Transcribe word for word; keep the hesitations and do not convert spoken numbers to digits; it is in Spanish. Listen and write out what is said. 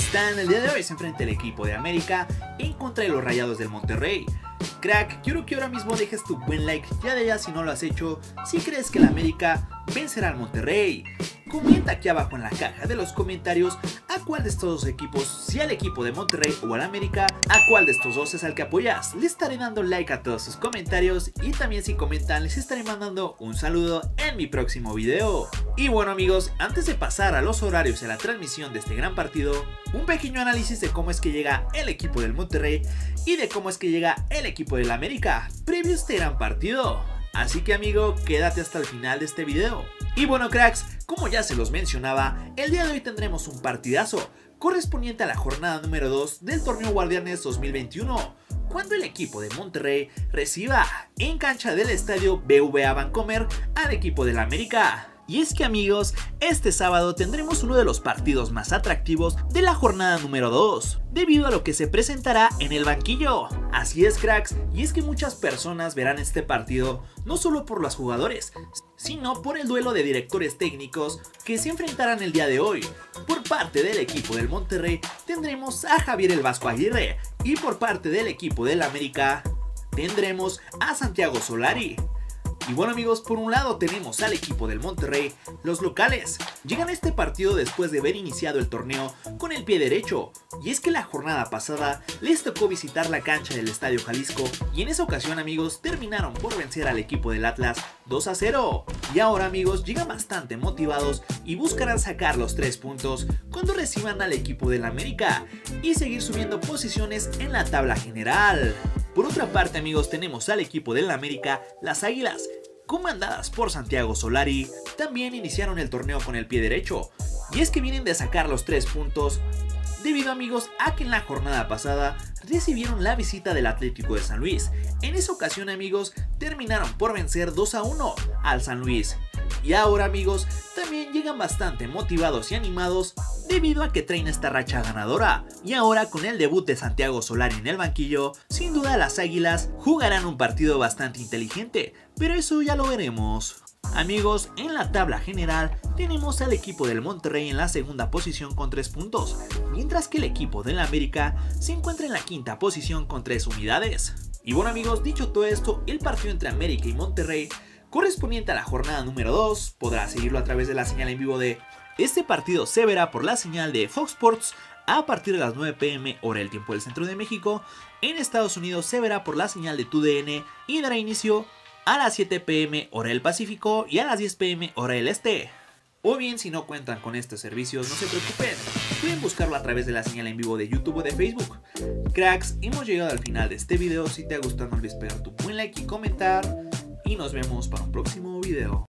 están? El día de hoy se enfrenta el equipo de América en contra de los Rayados del Monterrey. Crack, quiero que ahora mismo dejes tu buen like ya de ya si no lo has hecho, si crees que el América vencerá al Monterrey. Comenta aquí abajo en la caja de los comentarios a cuál de estos dos equipos, si al equipo de Monterrey o al América, a cuál de estos dos es al que apoyas. Le estaré dando like a todos sus comentarios y también si comentan les estaré mandando un saludo en mi próximo video. Y bueno amigos, antes de pasar a los horarios y a la transmisión de este gran partido, un pequeño análisis de cómo es que llega el equipo del Monterrey y de cómo es que llega el equipo del América previo a este gran partido. Así que amigo, quédate hasta el final de este video. Y bueno cracks, como ya se los mencionaba, el día de hoy tendremos un partidazo correspondiente a la jornada número dos del torneo Guardianes dos mil veintiuno, cuando el equipo de Monterrey reciba en cancha del estadio B B V A Bancomer al equipo del América. Y es que amigos, este sábado tendremos uno de los partidos más atractivos de la jornada número dos, debido a lo que se presentará en el banquillo. Así es cracks, y es que muchas personas verán este partido no solo por los jugadores, sino por el duelo de directores técnicos que se enfrentarán el día de hoy. Por parte del equipo del Monterrey tendremos a Javier El Vasco Aguirre, y por parte del equipo del América tendremos a Santiago Solari. Y bueno amigos, por un lado tenemos al equipo del Monterrey, los locales. Llegan a este partido después de haber iniciado el torneo con el pie derecho. Y es que la jornada pasada les tocó visitar la cancha del Estadio Jalisco y en esa ocasión amigos terminaron por vencer al equipo del Atlas dos a cero. Y ahora amigos llegan bastante motivados y buscarán sacar los tres puntos cuando reciban al equipo del América y seguir subiendo posiciones en la tabla general. Por otra parte amigos tenemos al equipo del América, las Águilas, comandadas por Santiago Solari, también iniciaron el torneo con el pie derecho. Y es que vienen de sacar los tres puntos debido amigos a que en la jornada pasada recibieron la visita del Atlético de San Luis. En esa ocasión amigos terminaron por vencer dos a uno al San Luis. Y ahora amigos también llegan bastante motivados y animados debido a que traen esta racha ganadora. Y ahora con el debut de Santiago Solari en el banquillo, sin duda las Águilas jugarán un partido bastante inteligente, pero eso ya lo veremos. Amigos, en la tabla general tenemos al equipo del Monterrey en la segunda posición con tres puntos, mientras que el equipo del América se encuentra en la quinta posición con tres unidades. Y bueno amigos, dicho todo esto, el partido entre América y Monterrey correspondiente a la jornada número dos podrá seguirlo a través de la señal en vivo de este partido. Se verá por la señal de Fox Sports a partir de las nueve pm hora el tiempo del centro de México. En Estados Unidos se verá por la señal de T U D N y dará inicio a las siete pm hora el Pacífico y a las diez pm hora el Este. O bien, si no cuentan con estos servicios, no se preocupen, pueden buscarlo a través de la señal en vivo de YouTube o de Facebook. Cracks, hemos llegado al final de este video. Si te ha gustado, no olvides pegar tu buen like y comentar. Y nos vemos para un próximo video.